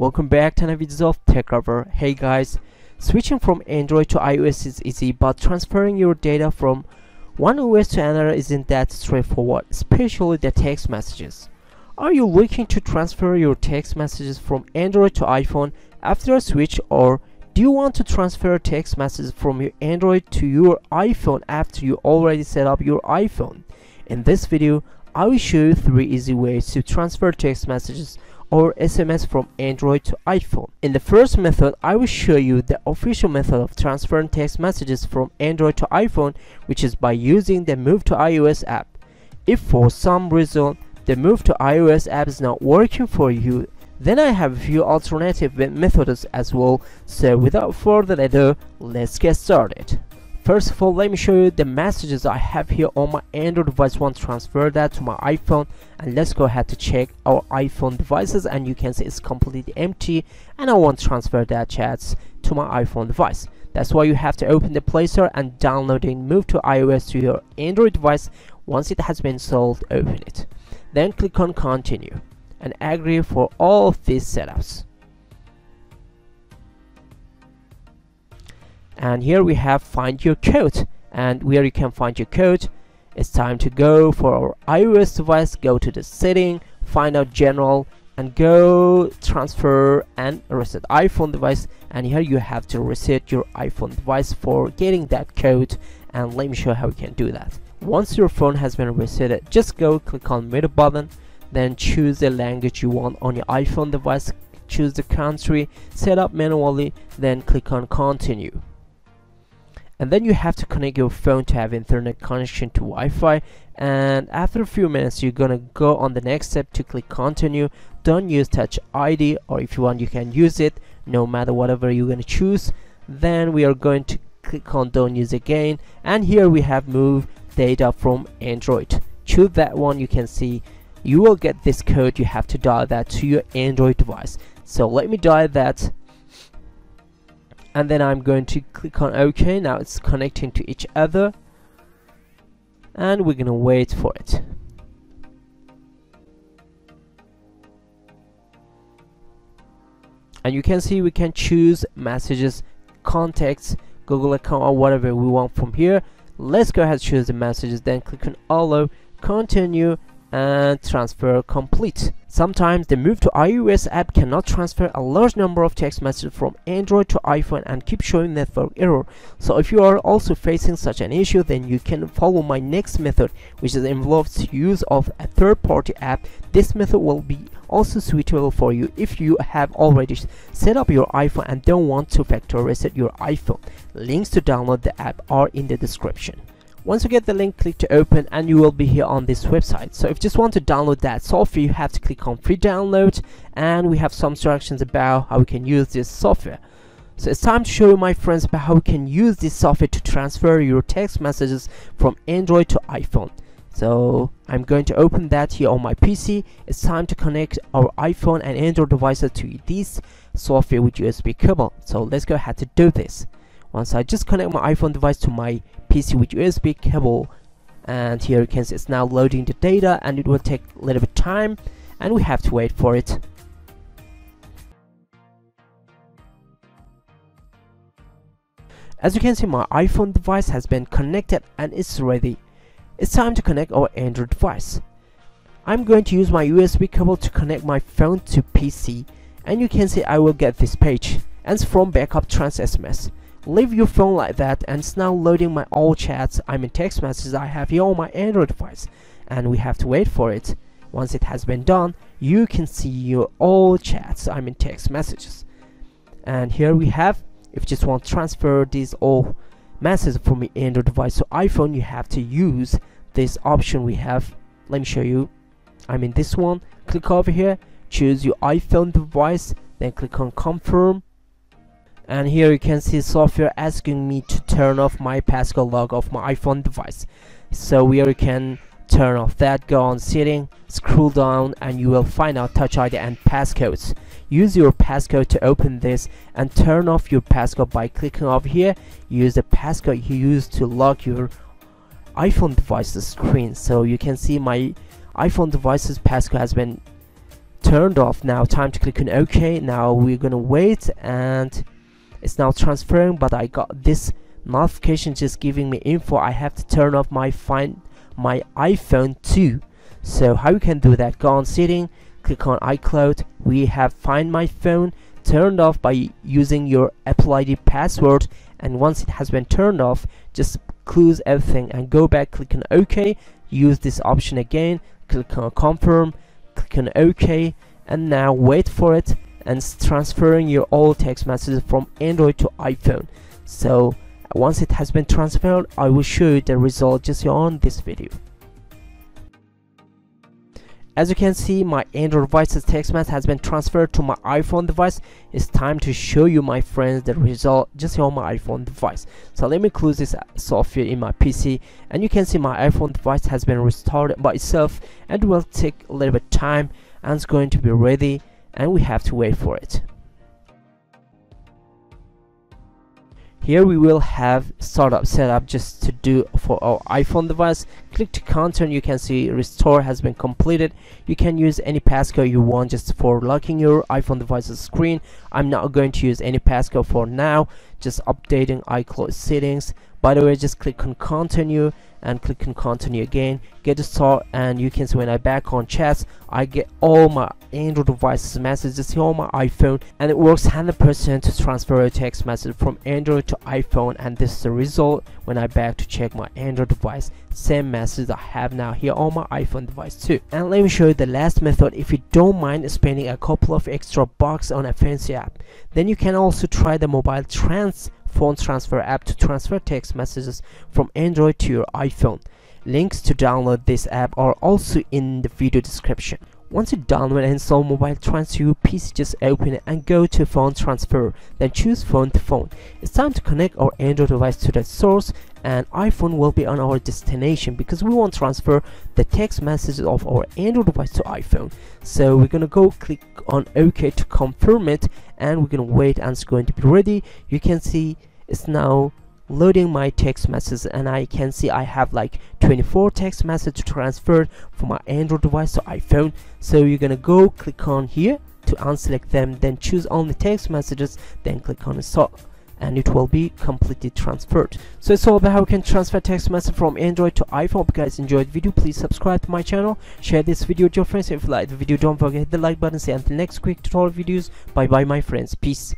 Welcome back to another video of TechCover. Hey guys, switching from Android to iOS is easy, but transferring your data from one OS to another isn't that straightforward, especially the text messages. Are you looking to transfer your text messages from Android to iPhone after a switch, or do you want to transfer text messages from your Android to your iPhone after you already set up your iPhone? In this video, I will show you 3 easy ways to transfer text messages or SMS from Android to iPhone. In the first method, I will show you the official method of transferring text messages from Android to iPhone, which is by using the Move to iOS app. If for some reason the Move to iOS app is not working for you, then I have a few alternative methods as well, so without further ado, let's get started. First of all, let me show you the messages I have here on my Android device. Want to transfer that to my iPhone, and let's go ahead to check our iPhone devices, and you can see it's completely empty, and I want to transfer that chats to my iPhone device. That's why you have to open the Play Store and downloading Move to iOS to your Android device. Once it has been installed, open it. Then click on Continue and agree for all of these setups. And here we have find your code, and where you can find your code. It's time to go for our iOS device, go to the setting, find out general, and go transfer and reset iPhone device. And here you have to reset your iPhone device for getting that code, and let me show how you can do that. Once your phone has been resetted, just go click on middle button, then choose the language you want on your iPhone device, choose the country, set up manually, then click on continue. And then you have to connect your phone to have internet connection to Wi-Fi, and after a few minutes you're gonna go on the next step to click continue. Don't use touch ID, or if you want you can use it, no matter whatever you're gonna choose. Then we are going to click on don't use again, and here we have move data from Android. Choose that one. You can see you will get this code, you have to dial that to your Android device. So let me dial that, and then I'm going to click on OK. Now it's connecting to each other, and we're gonna wait for it. And you can see we can choose messages, contacts, Google account, or whatever we want from here. Let's go ahead and choose the messages, then click on allow, continue, and transfer complete. Sometimes the Move to iOS app cannot transfer a large number of text messages from Android to iPhone and keep showing network error. So if you are also facing such an issue, then you can follow my next method, which is involves use of a third-party app. This method will be also suitable for you if you have already set up your iPhone and don't want to factory reset your iPhone. Links to download the app are in the description. Once you get the link, click to open, and you will be here on this website. So if you just want to download that software, you have to click on free download, and we have some instructions about how we can use this software. So it's time to show you, my friends, about how we can use this software to transfer your text messages from Android to iPhone. So I'm going to open that here on my PC. It's time to connect our iPhone and Android devices to this software with USB cable. So let's go ahead to do this. Once I just connect my iPhone device to my PC with USB cable, and here you can see it's now loading the data, and it will take a little bit of time, and we have to wait for it. As you can see, my iPhone device has been connected and it's ready. It's time to connect our Android device. I'm going to use my USB cable to connect my phone to PC, and you can see I will get this page, and it's from Backup Trans SMS. Leave your phone like that, and it's now loading my all chats, I mean text messages I have here on my Android device, and we have to wait for it. Once it has been done, you can see your all chats, I mean text messages. And here we have, if you just want to transfer these all messages from your Android device to iPhone, you have to use this option we have. Let me show you, I mean this one. Click over here, choose your iPhone device, then click on confirm. And here you can see software asking me to turn off my Pascal log of my iPhone device. So here you can turn off that, go on setting, scroll down, and you will find out touch ID and passcodes. Use your passcode to open this and turn off your passcode by clicking over here. Use the passcode you used to lock your iPhone device's screen. So you can see my iPhone device's passcode has been turned off. Now time to click on OK. Now we're gonna wait, and it's now transferring, but I got this notification just giving me info I have to turn off my iPhone 2. So how you can do that? Go on setting, click on iCloud. We have Find My Phone turned off by using your Apple ID password, and once it has been turned off, just close everything and go back, click on OK, use this option again, click on confirm, click on OK, and now wait for it, and it's transferring your old text messages from Android to iPhone. So once it has been transferred, I will show you the result just on this video. As you can see, my Android device's text message has been transferred to my iPhone device. It's time to show you, my friends, the result just on my iPhone device. So let me close this software in my PC, and you can see my iPhone device has been restarted by itself, and it will take a little bit of time, and it's going to be ready, and we have to wait for it. Here we will have startup setup just to do for our iPhone device. Click to content, you can see restore has been completed. You can use any passcode you want just for locking your iPhone device's screen. I'm not going to use any passcode for now, just updating iCloud settings. By the way, just click on continue and click on continue again, get to start, and you can see when I back on chats, I get all my Android device's messages here on my iPhone, and it works 100% to transfer a text message from Android to iPhone, and this is the result when I back to check my Android device, same message I have now here on my iPhone device too. And let me show you the last method. If you don't mind spending a couple of extra bucks on a fancy app, then you can also try the Mobile Trans phone transfer app to transfer text messages from Android to your iPhone. Links to download this app are also in the video description. Once you download and install Mobile Trans to your PC, just open it and go to phone transfer, then choose phone to phone. It's time to connect our Android device to the source, and iPhone will be on our destination because we want to transfer the text messages of our Android device to iPhone. So we're gonna go click on OK to confirm it, and we're gonna wait, and it's going to be ready. You can see it's now loading my text message, and I can see I have like 24 text messages transferred from my Android device to iPhone. So you're gonna go click on here to unselect them, then choose only text messages, then click on start, and it will be completely transferred. So it's all about how you can transfer text message from Android to iPhone. If you guys enjoyed the video, please subscribe to my channel, share this video with your friends. If you like the video, don't forget to hit the like button. See, until next quick tutorial videos, bye bye my friends, peace.